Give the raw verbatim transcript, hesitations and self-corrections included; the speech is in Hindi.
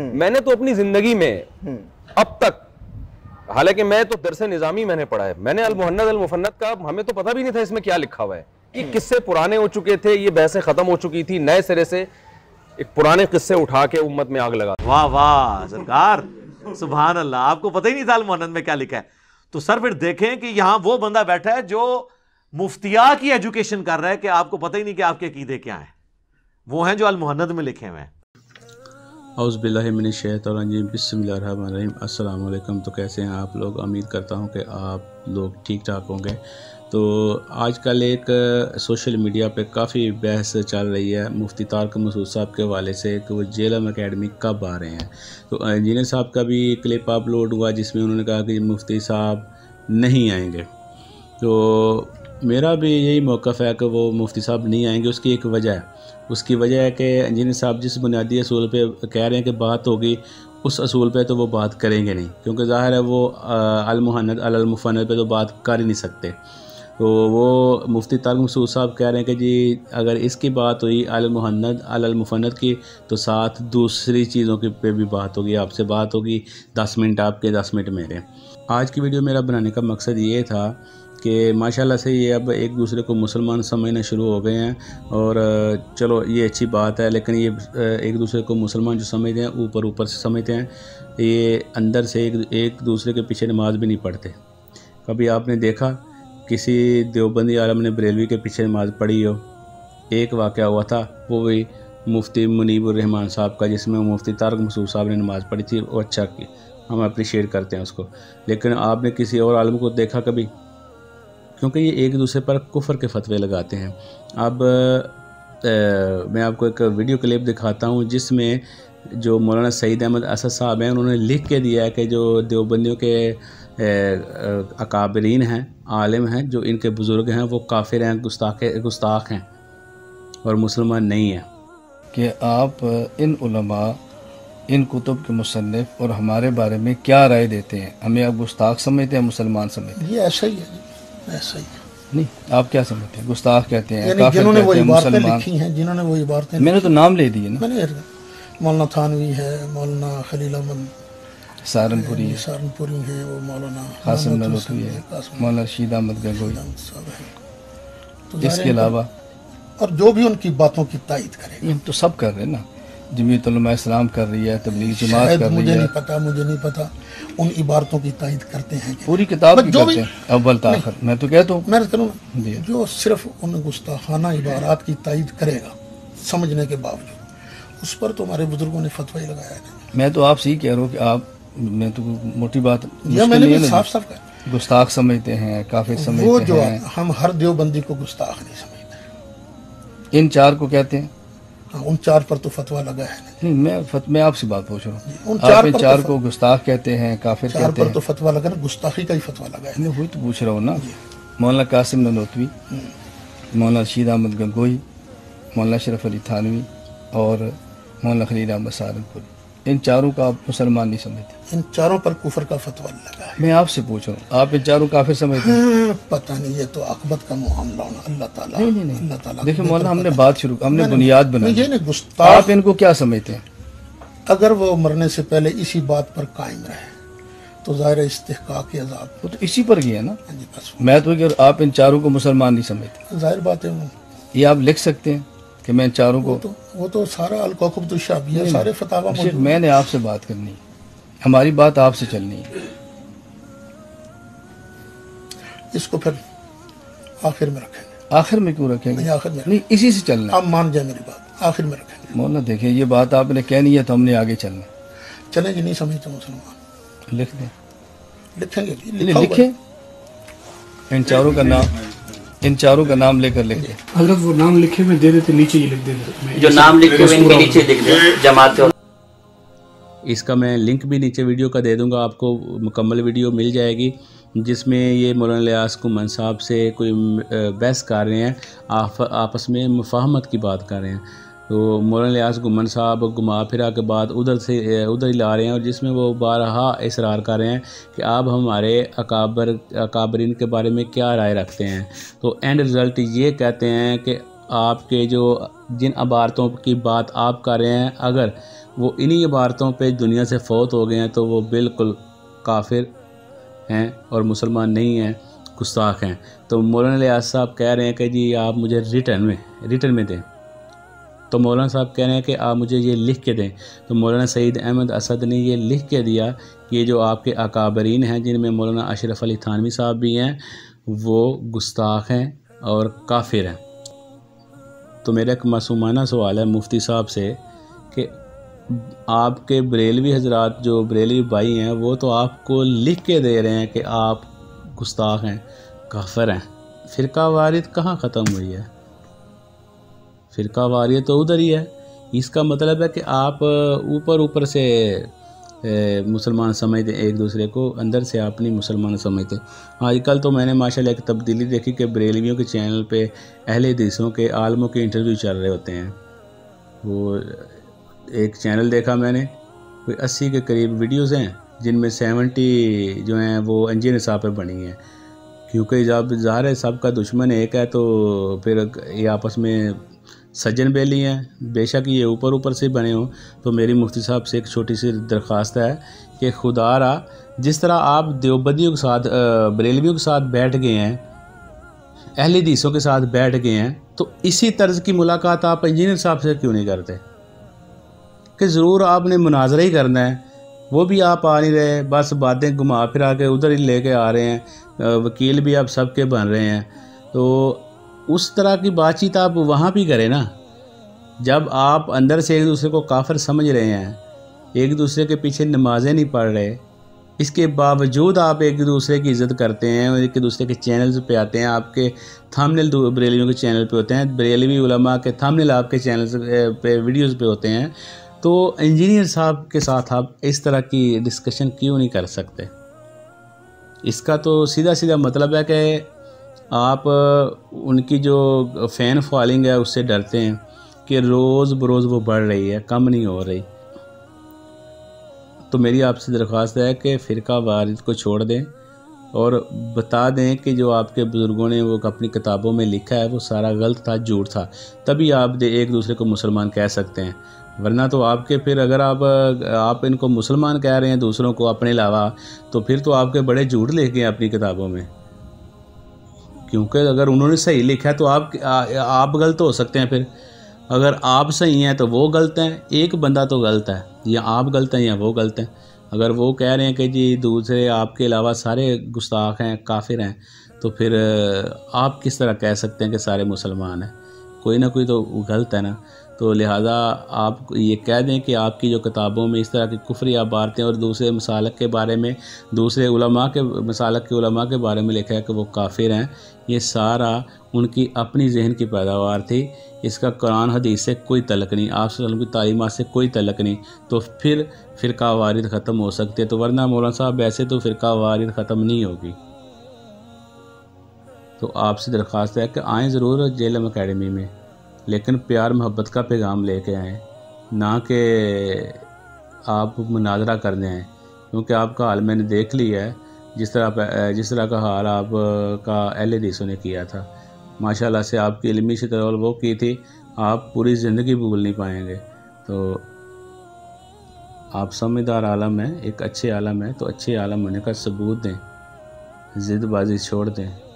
मैंने तो अपनी जिंदगी में अब तक, हालांकि मैं तो दरसे निजामी मैंने पढ़ा है, मैंने अल-मुहन्नद अलल-मुफन्नद का हमें तो पता भी नहीं था इसमें क्या लिखा हुआ है, ये किस्से पुराने हो चुके थे, ये बहसें खत्म हो चुकी थी, नए सिरे से एक पुराने किस्से उठा के उम्मत में आग लगा। वाह वाह सरकार, सुभान अल्लाह, आपको पता ही नहीं था अल-मुहन्नद में क्या लिखा है। तो सर फिर देखें कि यहाँ वो बंदा बैठा है जो मुफ्तिया की एजुकेशन कर रहा है कि आपको पता ही नहीं कि आपके अकीदे क्या हैं, वो हैं जो अल-मुहन्नद में लिखे हुए हैं। औज़ु बिल्लाहि मिनश शैतानिर रजीम, बिस्मिल्लाहिर रहमानिर रहीम। अस्सलाम वालेकुम। तो कैसे हैं आप लोग? उम्मीद करता हूं कि आप लोग ठीक ठाक होंगे। तो आजकल एक सोशल मीडिया पे काफ़ी बहस चल रही है मुफ्ती तारिक मसूद साहब के हवाले से कि वो जेलम अकैडमी कब आ रहे हैं। तो इंजीनियर साहब का भी क्लिप अपलोड हुआ जिसमें उन्होंने कहा कि मुफ्ती साहब नहीं आएंगे। तो मेरा भी यही मौक़िफ़ है कि वो मुफ्ती साहब नहीं आएंगे। उसकी एक वजह है, उसकी वजह है कि इंजीनियर साहब जिस बुनियादी असूल पे कह रहे हैं कि बात होगी, उस असूल पे तो वो बात करेंगे नहीं, क्योंकि ज़ाहिर है वो अल-मुहन्नद अलल-मुफन्नद पे तो बात कर ही नहीं सकते। तो वो मुफ्ती तारिक मसूद साहब कह रहे हैं कि जी अगर इसकी बात हुई अल-मुहन्नद अलल-मुफन्नद की, तो साथ दूसरी चीज़ों की पे भी बात होगी, आपसे बात होगी, दस मिनट आपके दस मिनट मेरे। आज की वीडियो मेरा बनाने का मकसद ये था कि माशाल्लाह से ये अब एक दूसरे को मुसलमान समझना शुरू हो गए हैं, और चलो ये अच्छी बात है, लेकिन ये एक दूसरे को मुसलमान जो समझते हैं ऊपर ऊपर से समझते हैं, ये अंदर से एक एक दूसरे के पीछे नमाज भी नहीं पढ़ते। कभी आपने देखा किसी देवबंदी आलम ने बरेलवी के पीछे नमाज पढ़ी हो? एक वाक़या हुआ था, वो भी मुफ्ती मुनीबुर रहमान साहब का, जिसमें मुफ्ती तारिक मसूद साहब ने नमाज़ पढ़ी थी, वो अच्छा की, हम अप्रिशिएट करते हैं उसको। लेकिन आपने किसी और आलम को देखा कभी? क्योंकि ये एक दूसरे पर कुफर के फतवे लगाते हैं। अब ए, मैं आपको एक वीडियो क्लिप दिखाता हूँ जिसमें जो मौलाना सईद अहमद असद साहब हैं उन्होंने लिख के दिया है कि जो देवबंदियों के अकाबरीन हैं, आलिम हैं, जो इनके बुज़ुर्ग हैं, वो काफिर हैं, गुस्ताख गुस्ताख हैं और मुसलमान नहीं हैं। कि आप इन उलमा, इन कुतुब के मुसन्निफ और हमारे बारे में क्या राय देते हैं? हमें आप गुस्ताख समझते हैं, मुसलमान समझते हैं? ये ऐसा ही है, ऐसा ही नहीं। आप क्या समझते हैं? गुस्ताख कहते हैं, जिन्होंने वो इबारतें लिखी हैं, जिन्होंने वो इबारतें, मैंने तो नाम ले दिए ना, मैंने मौलाना थानवी है, मौलाना खलीद अहमद सहारनपुरी सहारनपुरी है, वो मौलाना कासिम नानोतवी है, मौलाना रशीद अहमद गंगोही, इसके अलावा और जो भी उनकी बातों की तायद करेगा। हम तो सब कर रहे हैं ना, जमीयत उलेमा इस्लाम कर रही है, तबलीग जमात कर रही है। मुझे नहीं पता, मुझे नहीं पता उन इबारतों की तायद करते हैं, पूरी किताब की करते हैं अव्वल तक आखिर। मैं तो कहता हूँ, मैं कहूँगा जो सिर्फ उन गुस्ताखाना इबारात की तायद करेगा समझने के बावजूद, उस पर तो हमारे बुजुर्गों ने फतवा ही लगाया है। मैं तो आपसे ही कह रहा हूँ कि आप, मैं तो मोटी बात साफ साफ कह, गुस्ताख समझते हैं, काफिर समझते हैं। हम हर देवबंदी को गुस्ताख नहीं समझते, इन चार को कहते हैं। हाँ, उन चार पर तो फतवा लगा है। नहीं, मैं फत, मैं आपसे बात पूछ रहा हूँ, उन चार, पर चार तो को गुस्ताख कहते हैं, काफिर चार कहते पर हैं। तो फतवा लगा, गुस्ताखी का ही फतवा लगा है। मैं वही तो पूछ रहा हूँ ना, मौलाना कासिम नानोतवी, मौलाना रशीद अहमद गंगोही, मौलाना शरफ अली थानवी और मौलाना खलीद अहमद सहारनपुरी, इन चारों का आप मुसलमान नहीं समझते, इन चारों पर कुफर का फतवा लगा है। मैं आपसे पूछ रहा हूँ, आप इन चारों काफिर समझते हैं? पता नहीं, ये तो आकबत का मामला होना, अल्लाह ताला। नहीं नहीं, अल्लाह ताला। देखिए मौलाना, हमने बात शुरू, हमने बुनियाद बनाई, आप इनको क्या समझते हैं? अगर वो मरने से पहले इसी बात पर कायम रहे तो ज़ाहिर इस्तिहक़ाक़ के अज़ाब, वो तो इसी पर गया ना। मैं तो आप इन चारों को मुसलमान नहीं समझते, ज़ाहिर बात है। ये आप लिख सकते हैं कि मैं चारों को, वो तो, वो तो सारा अल-कौकब तुशाबिया, सारे फतावा मौजूद। मैंने आपसे बात करनी, हमारी बात आपसे चलनी है, इसको फिर आखिर में रखेंगे। आखिर में क्यों रखेंगे? नहीं, आखिर में नहीं, इसी से चलना। आप मान जाए मेरी बात, आखिर में रखेंगे। मौलाना देखिए, ये बात आपने कहनी है तो हमने आगे चलना। चलें जी, नहीं समझते मुसलमान, लिख दें, लिखेंगे, लिखें इन चारों का नाम, इन चारों का नाम लेकर लिखे। अगर वो नाम लिखे में दे देते, नीचे ही लिख देते जो नाम लिखे हुए इनके नीचे लिख देते जमात। इसका मैं लिंक भी नीचे वीडियो का दे दूंगा, आपको मुकम्मल वीडियो मिल जाएगी जिसमें ये मौलाना इलियास घुमान साहब से कोई बहस कर रहे हैं, आप, आपस में मुफाहमत की बात कर रहे हैं। तो मौलाना इलियास घुमान साहब घुमा फिरा के बाद उधर से उधर ही ला रहे हैं, और जिसमें वो बारहा इसरार कर रहे हैं कि आप हमारे अकाबर अकाबरीन के बारे में क्या राय रखते हैं। तो एंड रिज़ल्ट ये कहते हैं कि आपके जो जिन इबारतों की बात आप कर रहे हैं, अगर वो इन्हीं इबारतों पे दुनिया से फ़ौत हो गए हैं तो वो बिल्कुल काफिर हैं और मुसलमान नहीं हैं, गुस्ताख हैं। तो मौलाना इलियास साहब कह रहे हैं कि जी आप मुझे रिटर्न में रिटर्न में दें। तो मौलाना साहब कह रहे हैं कि आप मुझे ये लिख के दें। तो मौलाना सईद अहमद असद ने ये लिख के दिया कि ये जो आपके अकाबरीन हैं जिनमें मौलाना शरफ अली थानवी साहब भी हैं वो गुस्ताख हैं और काफिर हैं। तो मेरा एक मासूमाना सवाल है मुफ्ती साहब से कि आपके बरेलवी हजरात जो बरेलवी भाई हैं वो तो आपको लिख के दे रहे हैं कि आप गुस्ताख हैं, काफिर हैं। फ़िरका वारियत कहाँ ख़त्म हुई है? फ़िरका वारियत तो उधर ही है। इसका मतलब है कि आप ऊपर ऊपर से मुसलमान समझते एक दूसरे को, अंदर से आप नहीं मुसलमान समझते। आजकल तो मैंने माशाल्लाह एक तब्दीली देखी कि बरेलवियों के चैनल पे अहले हदीसों के आलमों के इंटरव्यू चल रहे होते हैं। वो एक चैनल देखा मैंने, कोई अस्सी के करीब वीडियोस हैं जिनमें सेवेंटी जो हैं वो अंजी निसाब पर बनी हैं, क्योंकि जब ज़ाहिर है सबका दुश्मन एक है तो फिर ये आपस में सज्जन बेली हैं, बेशक ये ऊपर ऊपर से बने हों। तो मेरी मुफ्ती साहब से एक छोटी सी दरख्वास्त है कि खुदा रा जिस तरह आप देवबंदियों के साथ बरेलवियों के साथ बैठ गए हैं, अहले हदीसों के साथ बैठ गए हैं, तो इसी तर्ज की मुलाकात आप इंजीनियर साहब से क्यों नहीं करते कि ज़रूर आपने मुनाजरा ही करना है? वो भी आप आ नहीं रहे, बस बातें घुमा फिरा के उधर ही ले कर आ रहे हैं। वकील भी आप सबके बन रहे हैं, तो उस तरह की बातचीत आप वहाँ भी करें ना। जब आप अंदर से एक दूसरे को काफिर समझ रहे हैं, एक दूसरे के पीछे नमाजें नहीं पढ़ रहे, इसके बावजूद आप एक दूसरे की इज़्ज़त करते हैं और एक दूसरे के चैनल्स पे आते हैं। आपके थंबनेल बरेलवियों के चैनल पे होते हैं, बरेलवी उलमा के थंबनेल आपके चैनल्स पे वीडियोस पे होते हैं। तो इंजीनियर साहब के साथ आप इस तरह की डिस्कशन क्यों नहीं कर सकते? इसका तो सीधा सीधा मतलब है कि आप उनकी जो फ़ैन फॉलोइंग है उससे डरते हैं कि रोज़ बरोज़ वो बढ़ रही है, कम नहीं हो रही। तो मेरी आपसे दरख्वास्त है कि फ़िरका वारियत को छोड़ दें और बता दें कि जो आपके बुज़ुर्गों ने वो अपनी किताबों में लिखा है वो सारा गलत था, झूठ था। तभी आप एक दूसरे को मुसलमान कह सकते हैं, वरना तो आपके फिर अगर आप आप इनको मुसलमान कह रहे हैं दूसरों को अपने अलावा, तो फिर तो आपके बड़े झूठ लिखे हैं अपनी किताबों में। क्योंकि अगर उन्होंने सही लिखा है तो आप आप गलत हो सकते हैं, फिर अगर आप सही हैं तो वो गलत हैं। एक बंदा तो गलत है, या आप गलत हैं या वो गलत हैं। अगर वो कह रहे हैं कि जी दूसरे आपके अलावा सारे गुस्ताख हैं, काफिर हैं, तो फिर आप किस तरह कह सकते हैं कि सारे मुसलमान हैं? कोई ना कोई तो गलत है ना। तो लिहाजा आप ये कह दें कि आपकी जो किताबों में इस तरह की कुफरी इबारतें और दूसरे मसालक के बारे में, दूसरे उलमा के मसालक के उलमा के बारे में लिखा है कि वो काफिर हैं, ये सारा उनकी अपनी जहन की पैदावार थी। इसका कुरान हदीस से कोई तलक नहीं, आप की तालीमात से कोई तलक नहीं। तो फिर फ़िरका वारियत ख़त्म हो सकती है, तो वरना मौलाना साहब ऐसे तो फ़िरका वारियत ख़त्म नहीं होगी। तो आपसे दरख्वास्त है कि आएँ ज़रूर जेलम अकैडमी में, लेकिन प्यार मोहब्बत का पैगाम लेके आएँ, ना कि आप मुनाजरा करने आएँ। क्योंकि आपका हाल मैंने देख लिया है, जिस तरह जिस तरह का हाल आपका अहले हदीसों ने किया था, माशाल्लाह से आपकी इल्मी शतरवल वो की थी, आप पूरी ज़िंदगी भूल नहीं पाएंगे। तो आप समझदार आलम हैं, एक अच्छे आलम हैं, तो अच्छे आलम होने का सबूत दें, ज़िदबाजी छोड़ दें।